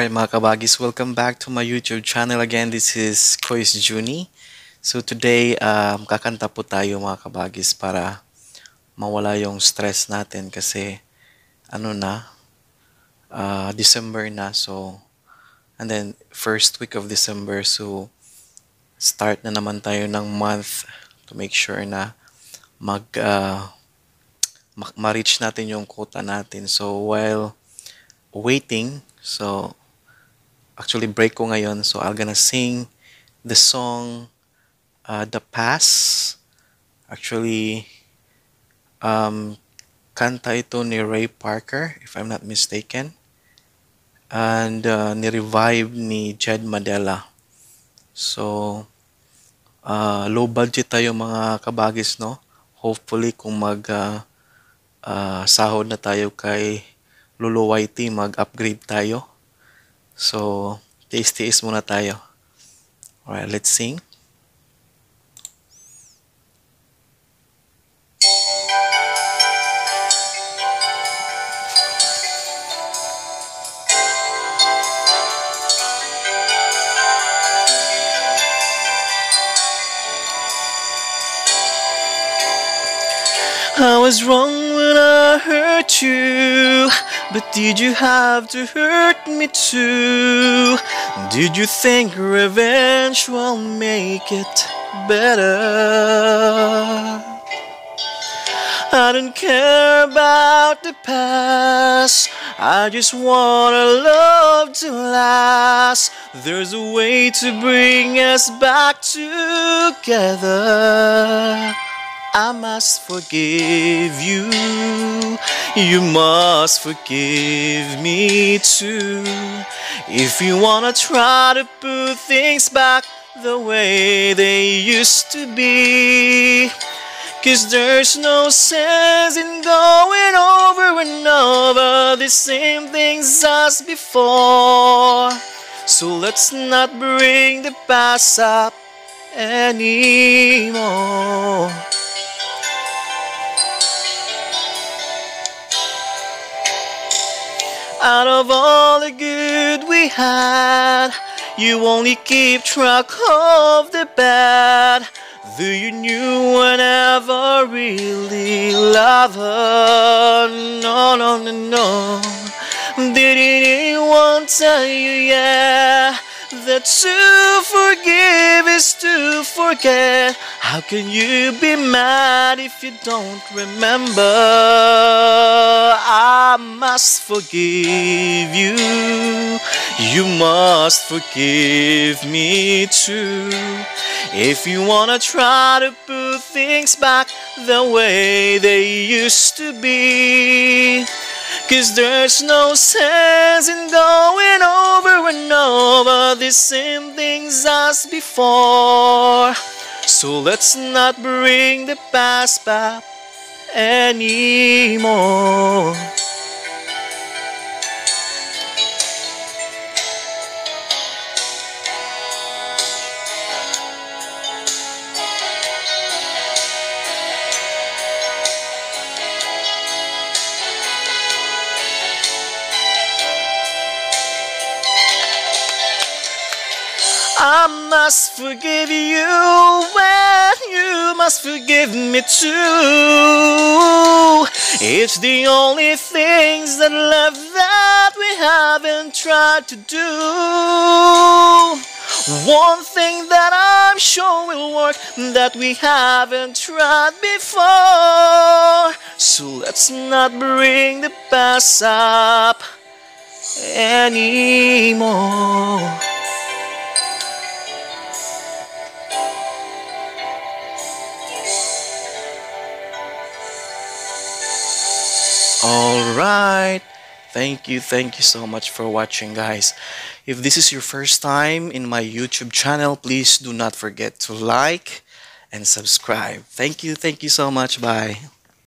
Alright mga kabagis, welcome back to my YouTube channel again. This is Koyis Juni. So today, kakanta po tayo mga kabagis para mawala yung stress natin kasi ano na, December na. So, and then first week of December, so start na naman tayo ng month to make sure na ma-reach natin yung quota natin. So while waiting, so actually break ko ngayon, so I'm gonna sing the song The Pass. Actually kanta ito ni Ray Parker, if I'm not mistaken, and ni-revive ni Jed Madela. So low budget tayo mga kabagis, no? Hopefully kung mag sahod na tayo kay Lulu Whitey, mag-upgrade tayo. So, tiis-tiis muna tayo. Alright, let's sing. I was wrong when I hurt you, but did you have to hurt me too? Did you think revenge will make it better? I don't care about the past, I just want our love to last. There's a way to bring us back together. I must forgive you, you must forgive me too. If you wanna try to put things back the way they used to be, 'cause there's no sense in going over and over the same things as before. So let's not bring the past up anymore. Out of all the good we had, you only keep track of the bad. Though you knew I never really loved her. No, no, no, no. Did anyone tell you, yeah, that to forgive is to forget? How can you be mad if you don't remember? I must forgive you, you must forgive me too. If you wanna try to put things back the way they used to be, 'cause there's no sense in going over and over the same things as before. So let's not bring the past back anymore. I must forgive you and you must forgive me too. It's the only things that left that we haven't tried to do. One thing that I'm sure will work that we haven't tried before. So let's not bring the past up anymore. Alright, thank you so much for watching, guys. If this is your first time in my YouTube channel, please do not forget to like and subscribe. Thank you so much. Bye.